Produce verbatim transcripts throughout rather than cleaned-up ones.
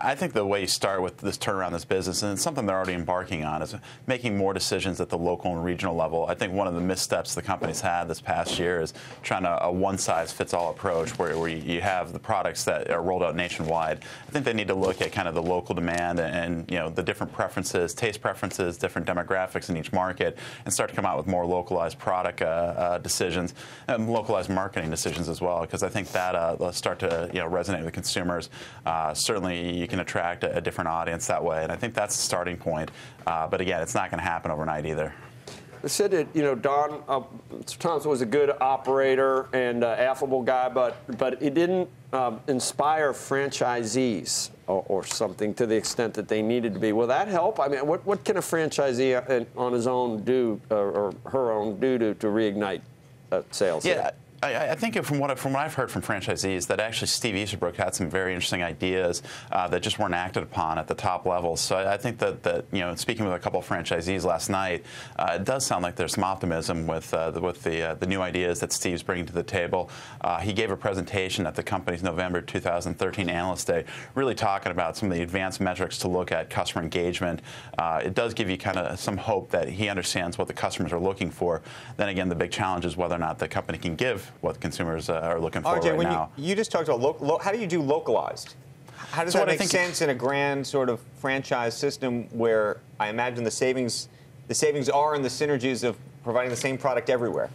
I think the way you start with this turnaround, this business, and it's something they're already embarking on, is making more decisions at the local and regional level. I think one of the missteps the company's had this past year is trying to a one-size-fits-all approach where, where you have the products that are rolled out nationwide. I think they need to look at kind of the local demand and, and you know, the different preferences, taste preferences, different demographics in each market, and start to come out with more localized product uh, uh, decisions and localized marketing decisions as well, because I think that uh, will start to you know, resonate with consumers. Uh, certainly, you can attract a, a different audience that way, and I think that's the starting point. Uh, but again, it's not going to happen overnight either. They said that you know Don uh, Thompson was a good operator and uh, affable guy, but but he didn't uh, inspire franchisees or, or something to the extent that they needed to be. Will that help? I mean, what what can a franchisee on his own do uh, or her own do to to reignite uh, sales? Yeah. Here? I, I think from what, from what I've heard from franchisees, that actually Steve Easterbrook had some very interesting ideas uh, that just weren't acted upon at the top level. So I, I think that, that, you know, speaking with a couple of franchisees last night, uh, it does sound like there's some optimism with, uh, the, with the, uh, the new ideas that Steve's bringing to the table. Uh, he gave a presentation at the company's November two thousand thirteen Analyst Day, really talking about some of the advanced metrics to look at customer engagement. Uh, it does give you kind of some hope that he understands what the customers are looking for. Then again, the big challenge is whether or not the company can give what consumers uh, are looking for R J, right when now. You, you just talked about lo lo how do you do localized? How does so that make sense in a grand sort of franchise system where I imagine the savings, the savings are in the synergies of providing the same product everywhere?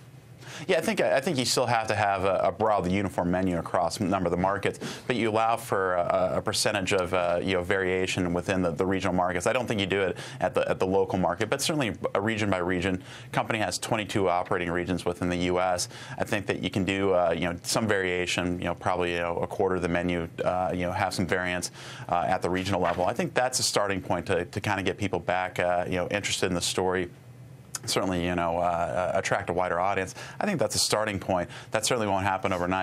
Yeah, I think I think you still have to have a, a broad, uniform menu across a number of the markets, but you allow for a, a percentage of uh, you know variation within the, the regional markets. I don't think you do it at the at the local market, but certainly a region by region. Company has twenty-two operating regions within the U S I think that you can do uh, you know some variation. You know, probably you know a quarter of the menu. Uh, you know, have some variance uh, at the regional level. I think that's a starting point to to kind of get people back uh, you know interested in the story. Certainly, you know, uh, attract a wider audience. I think that's a starting point. That certainly won't happen overnight.